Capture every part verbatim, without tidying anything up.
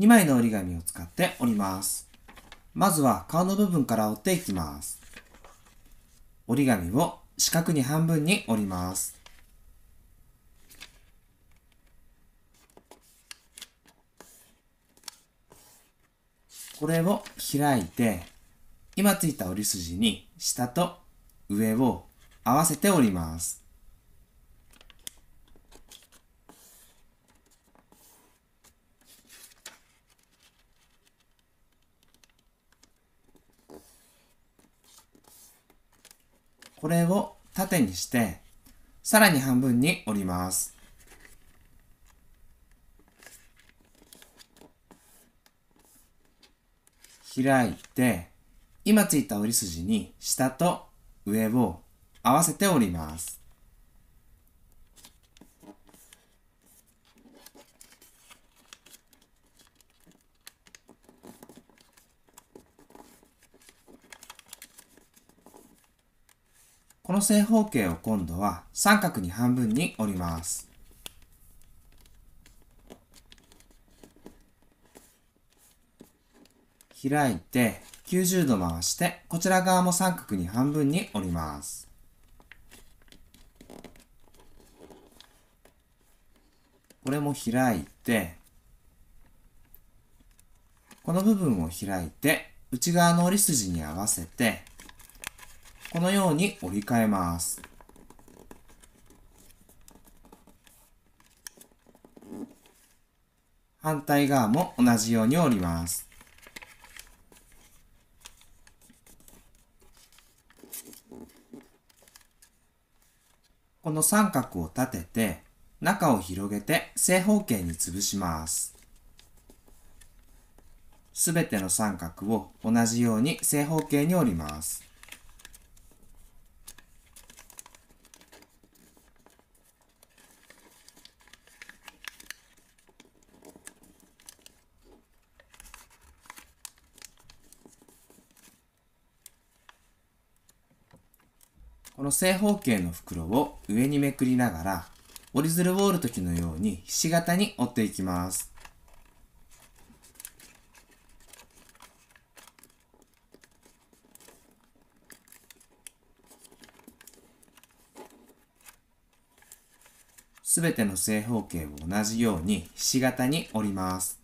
にまいの折り紙を使って折ります。まずは顔の部分から折っていきます。折り紙を四角に半分に折ります。これを開いて、今ついた折り筋に下と上を合わせて折ります。これを縦にして、さらに半分に折ります。開いて、今ついた折り筋に下と上を合わせて折ります。この正方形を今度は三角に半分に折ります。開いてきゅうじゅうど回して、こちら側も三角に半分に折ります。これも開いて、この部分を開いて、内側の折り筋に合わせて、このように折り替えます。反対側も同じように折ります。この三角を立てて、中を広げて正方形に潰します。すべての三角を同じように正方形に折ります。この正方形の袋を上にめくりながら、折り鶴を折るときのようにひし形に折っていきます。すべての正方形を同じようにひし形に折ります。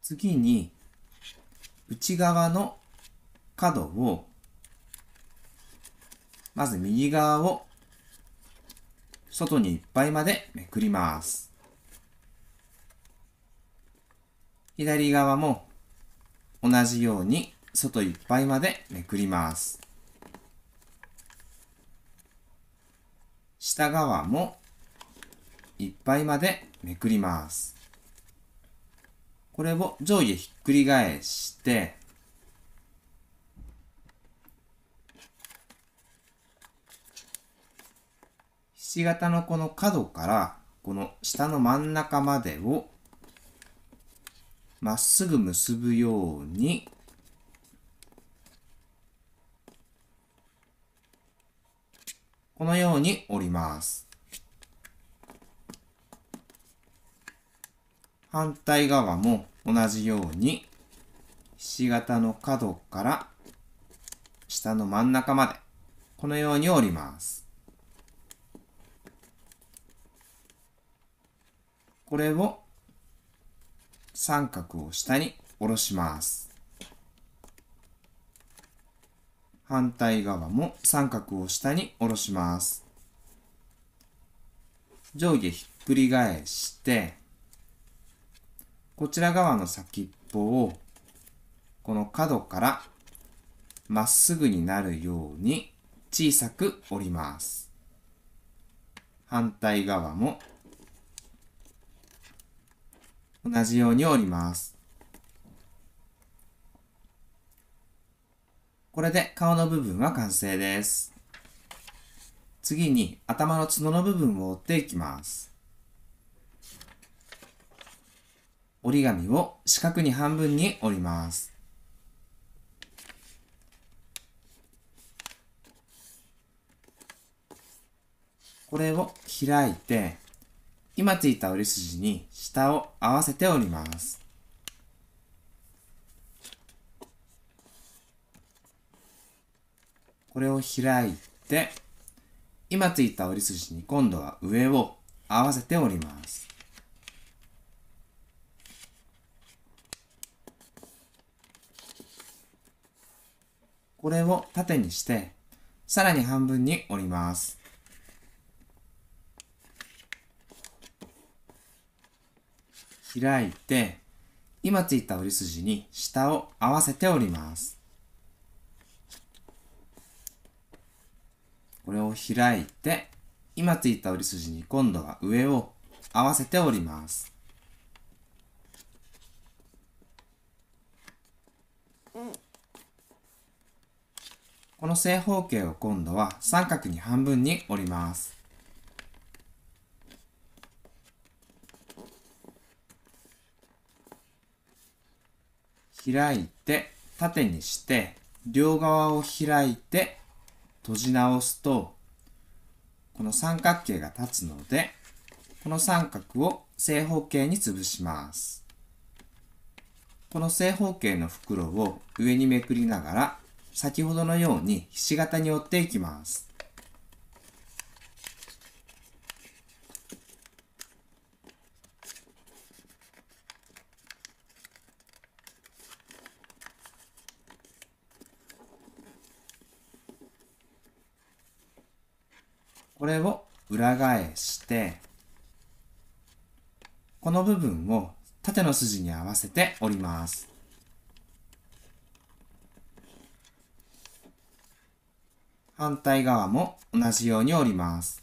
次に、内側の角を、まず右側を外にいっぱいまでめくります。左側も同じように外いっぱいまでめくります。下側もいっぱいまでめくります。これを上下ひっくり返して、ひし形のこの角からこの下の真ん中までをまっすぐ結ぶようにこのように折ります。反対側も同じように、ひし形の角から下の真ん中まで、このように折ります。これを三角を下に下ろします。反対側も三角を下に下ろします。上下ひっくり返して、こちら側の先っぽをこの角からまっすぐになるように小さく折ります。反対側も同じように折ります。これで顔の部分は完成です。次に頭の角の部分を折っていきます。折り紙を四角に半分に折ります。これを開いて、今ついた折り筋に下を合わせて折ります。これを開いて、今ついた折り筋に今度は上を合わせて折ります。これを縦にして、さらに半分に折ります。開いて、今ついた折り筋に下を合わせて折ります。これを開いて、今ついた折り筋に今度は上を合わせて折ります。この正方形を今度は三角に半分に折ります。開いて、縦にして、両側を開いて、閉じ直すと、この三角形が立つので、この三角を正方形に潰します。この正方形の袋を上にめくりながら、先ほどのようにひし形に折っていきます。これを裏返して、この部分を縦の筋に合わせて折ります。反対側も同じように折ります。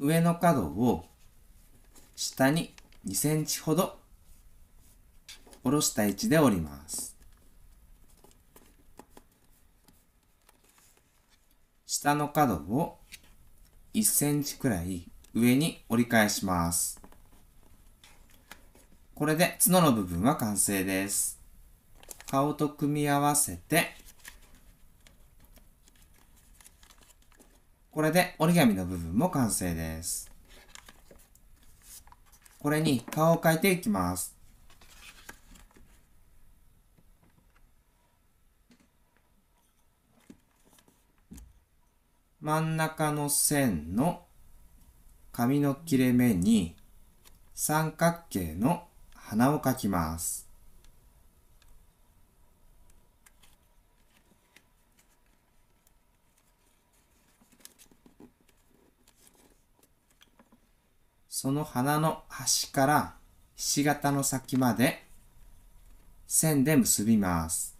上の角を下ににセンチほど下ろした位置で折ります。下の角をいっセンチくらい上に折り返します。これで角の部分は完成です。顔と組み合わせて、これで折り紙の部分も完成です。これに顔を描いていきます。真ん中の線の紙の切れ目に三角形の花を描きます。その花の端からひし形の先まで線で結びます。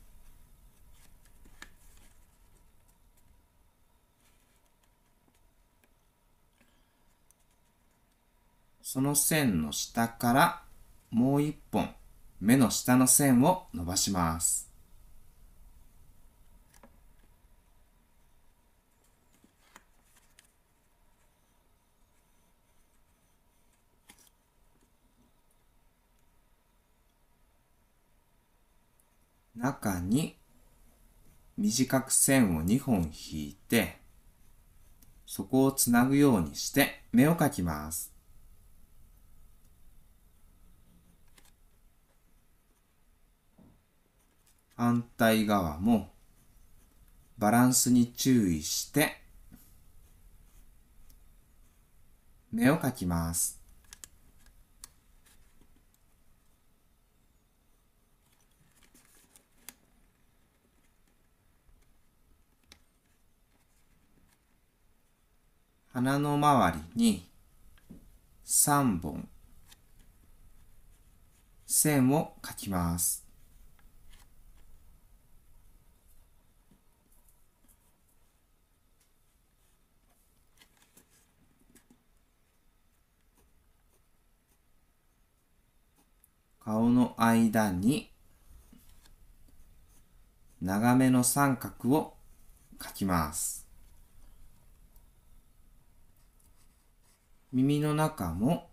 その線の下からもう一本目の下の線を伸ばします。中に短く線をにほん引いて、そこをつなぐようにして目を描きます。反対側もバランスに注意して目を描きます。鼻の周りにさんぼん線を描きます。顔の間に長めの三角を描きます。耳の中も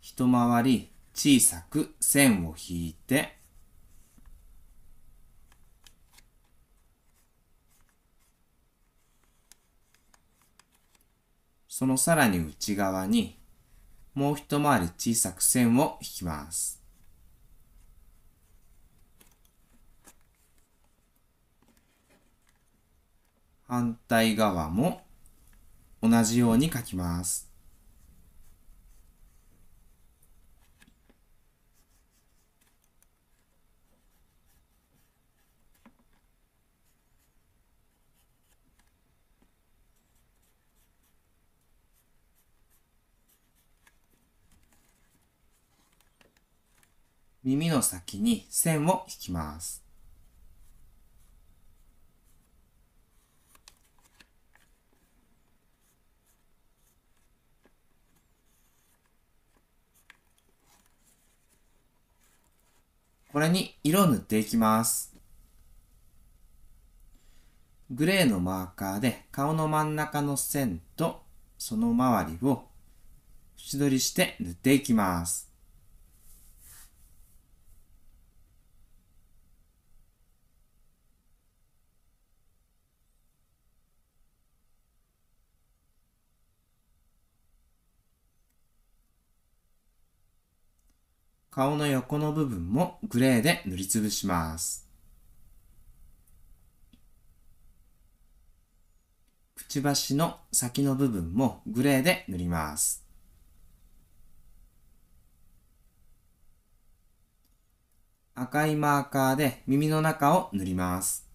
一回り小さく線を引いて、そのさらに内側にもう一回り小さく線を引きます。反対側も同じように描きます。耳の先に線を引きます。これに色を塗っていきます。グレーのマーカーで顔の真ん中の線とその周りを縁取りして塗っていきます。顔の横の部分もグレーで塗りつぶします。くちばしの先の部分もグレーで塗ります。赤いマーカーで耳の中を塗ります。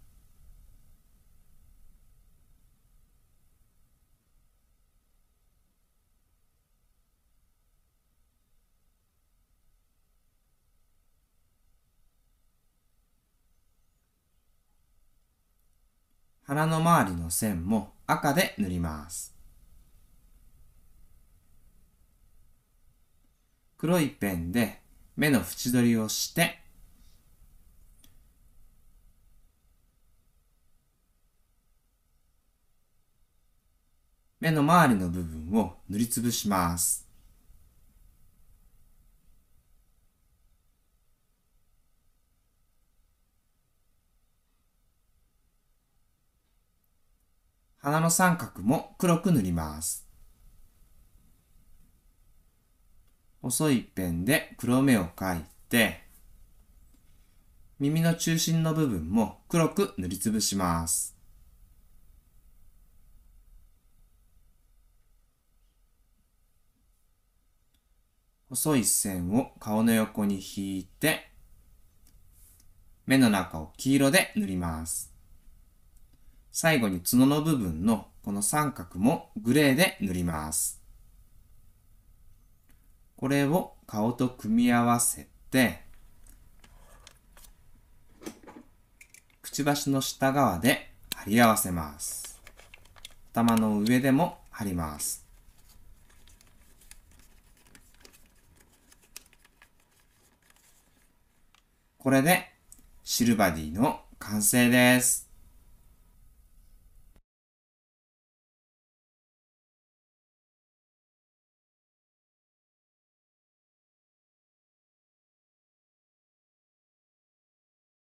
鼻の周りの線も赤で塗ります。黒いペンで目の縁取りをして、目の周りの部分を塗りつぶします。鼻の三角も黒く塗ります。細いペンで黒目を描いて、耳の中心の部分も黒く塗りつぶします。細い線を顔の横に引いて、目の中を黄色で塗ります。最後に角の部分のこの三角もグレーで塗ります。これを顔と組み合わせて、くちばしの下側で貼り合わせます。頭の上でも貼ります。これでシルバディの完成です。